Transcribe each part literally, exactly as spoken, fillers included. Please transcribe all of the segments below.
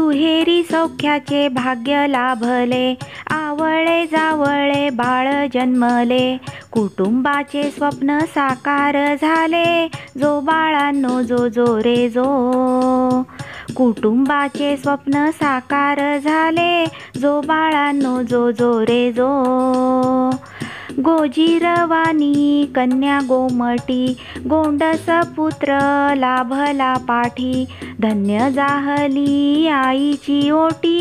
दुहेरी सौख्याचे भाग्य लाभले, आवळे जावळे बाळ जन्मले, कुटुंबाचे स्वप्न साकार झाले, जो बाळांनो जो जो रे जो। कुटुंबाचे स्वप्न साकार झाले, जो बाळांनो जो जो रे जो। गोजिरवानी कन्या गोमटी, गोंडस पुत्र लाभला पाठी, धन्य जाहली आईची ओटी,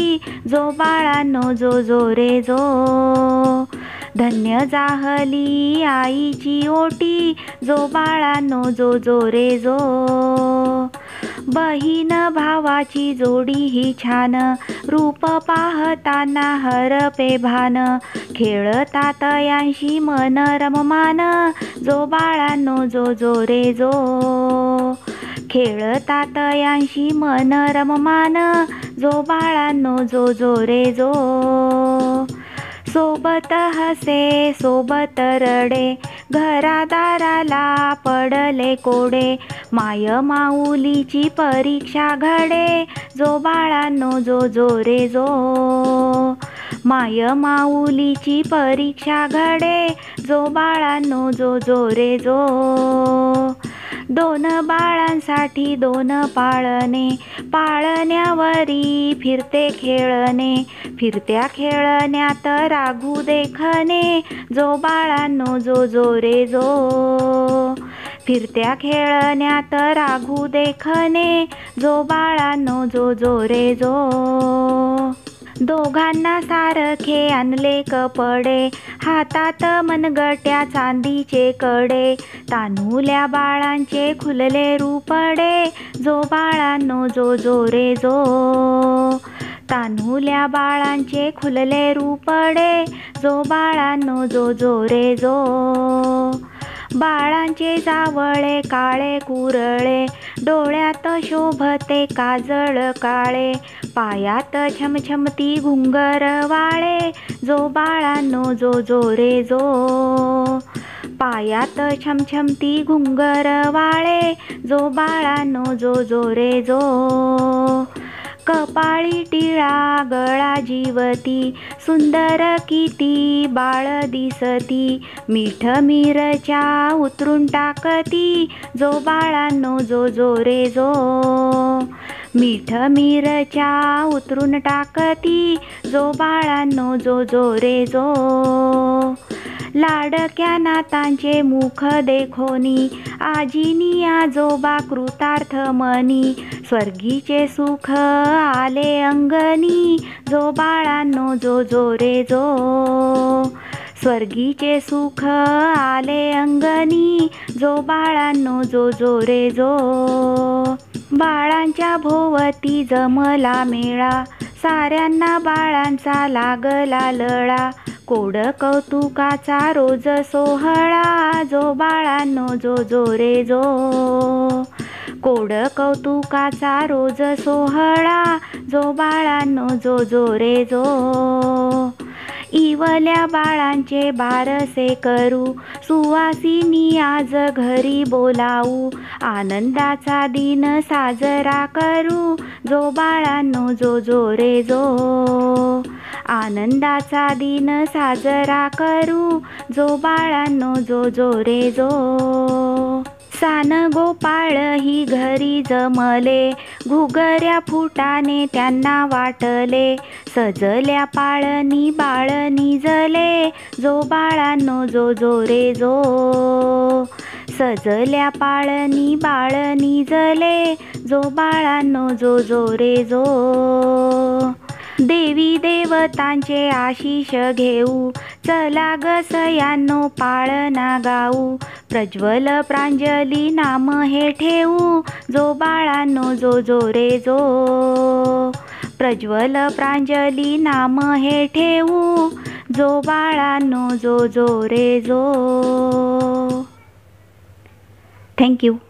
जो बाळांनो जो जो रे जो। धन्य जाहली आईची ओटी, जो बाळांनो जो जो रे जो। बहीण भावाची जोडी ही छान, रूप पाहताना हरपे भान, खेळता तयांशी मन रममान, जो बाळांनो जो जो रे जो। खेळता तयांशी मन रममान, जो बाळांनो जो जो रे जो। सोबत हसे सोबत रडे, घरादाराला पडले कोडे, माय माऊलीची परीक्षा घडे, जो बाळांनो जो जो रे जो। माय माऊलीची परीक्षा घडे, जो बाळांनो जो जो रे जो। दोन बाळांसाठी दोन पाळणे, पाळण्यावरी फिरते खेळणे, फिरत्या खेळण्यात राघू देखणे, जो बाळांनो जो जो रे जो। फिरत्या खेळण्यात राघू देखणे, जो बाळांनो जो जो रे जो। दोघांना सारखे आणले कपडे, हातात मनगट्या चांदीचे कडे, तानुल्या बाळांचे खुलले रूपडे, जो बाळांनो जो जो रे जो। तानुल्या बाळांचे खुलले रूपडे, जो बाळांनो जो जो रे जो। बाळांचे जावळे काळे कुरळे, डोळ्यात शोभते काजळ काळे, पायात छमछमती घुंगर वाळे, जो बाळांनो जो जो रे जो। पायात छमछमती घुंगर वाळे, जो बाळांनो जो जो रे जो। कपाळी टिळा गळा जीवती, सुंदर किती बाळ दिसती, मीठ मिरच्या उतरून टाकती, जो बाळांनो जो जो रे जो। मीठ मिरच्या उतरून टाकती, जो बाळांनो जो जो रे जो। लाडक्या नातांचे मुख देखोनी, आजीनी आजोबा कृतार्थ मनी, स्वर्गीचे सुख आले अंगनी, जो बाळांनो जो जो रे जो। स्वर्गीचे सुख आले अंगनी, जो बाळांनो जो जो रे जो। बाळांच्या भोवती जमला मेळा, साऱ्यांना बाळांचा लागला लळा, कोड कौतुकाचा रोज सोहळा, जो बाळांनो जो जो रे जो। कोड कौतुकाचा रोज सोहळा, जो बाळांनो जो जो रे जो। इवल्या बाळांचे बारसे करू, सुवासिनी आज घरी बोलावू, आनंदाचा दिन साजरा करू, जो बाळांनो जो जो रे जो। आनंदाचा दिन साजरा करू, जो बाळांनो जो जो रे जो। सान गोपाळ ही घरी जमले, घुगऱ्या फुटाने त्यांना वाटले, सजल्या पाळणी बाळ निजले, जो बाळांनो जो जो रे जो। सजल्या पाळणी बाळ निजले, जो बाळांनो जो जो रे जो। देवी देवतांचे आशिष घेऊ, चला ग सयांनो पाळणा गाऊ, प्रज्वल प्रांजली नाम हे ठेवू, जो बाळांनो जो जो रे जो। प्रज्वल प्रांजली नाम हे ठेवू, जो बाळांनो जो जो रे जो। थँक्यू.